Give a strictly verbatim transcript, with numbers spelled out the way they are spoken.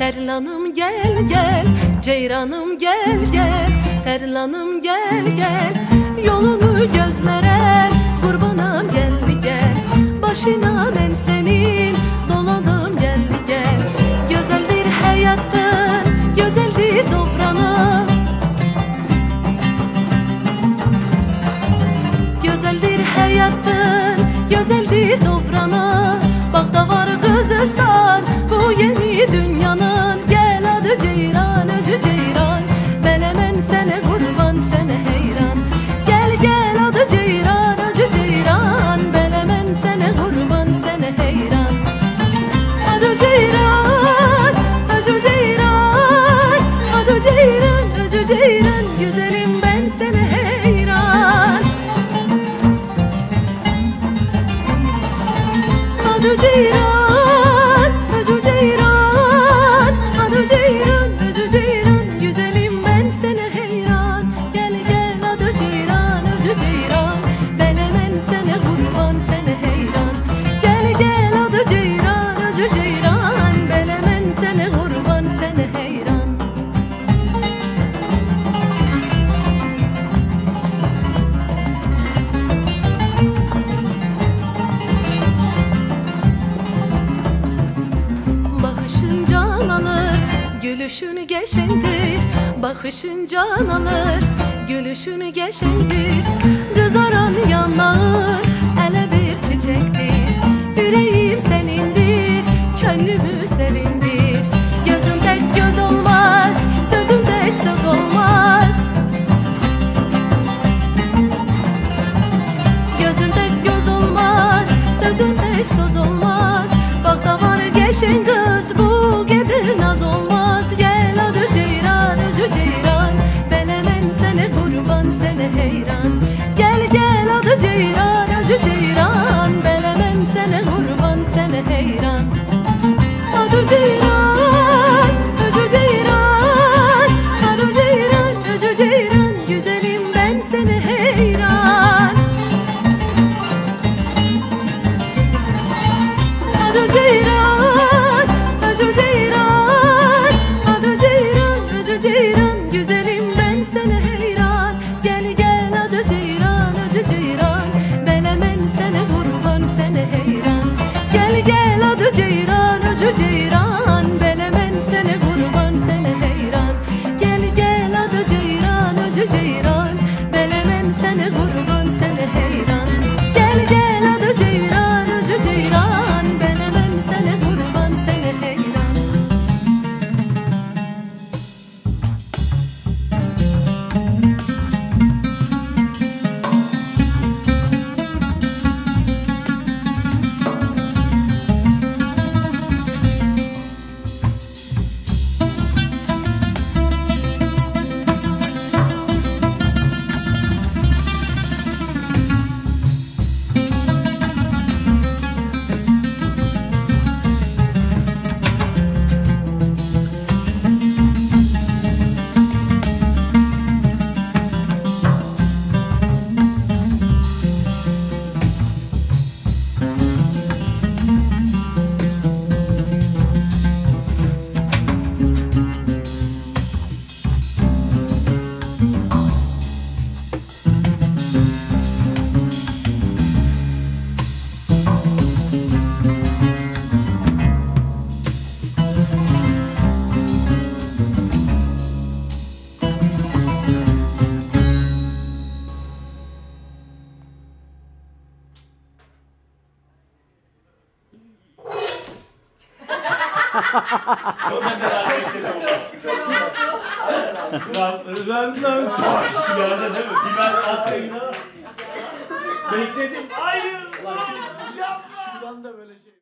Terlanım gel gel, ceyranım gel gel, terlanım gel gel, yolunu gözlere kurbanam gel gel, başına ben senin dolanım gel gel. Güzeldir hayatta, güzeldir dobrana, güzeldir hayatta, güzeldir dobrana. Bak da var gözü sar bu yeni dünyanın. Gel adı ceyran, özü ceyran, ben hemen sene kurban, sene heyran. Gel gel adı ceyran, özü ceyran, ben hemen sene kurban, sene heyran. Adı ceyran, özü ceyran, adı ceyran, özü ceyran, güzelim ben sene heyran. Adı ceyran, gülüşün geçendir, bakışın can alır, gülüşün geçendir. Kızaran yanlar ele bir çiçektir, yüreğim senindir, gönlümü sevindir. Gözüm tek göz olmaz, sözüm tek söz olmaz. Gözüm tek göz olmaz, sözüm tek söz olmaz. Bak da var geçen kız bu gedir naz olmaz. Lan lan lan silahına değil mi? Biber asayına. Bekledim. Hayır. Lan silahına. Şuradan da böyle şey.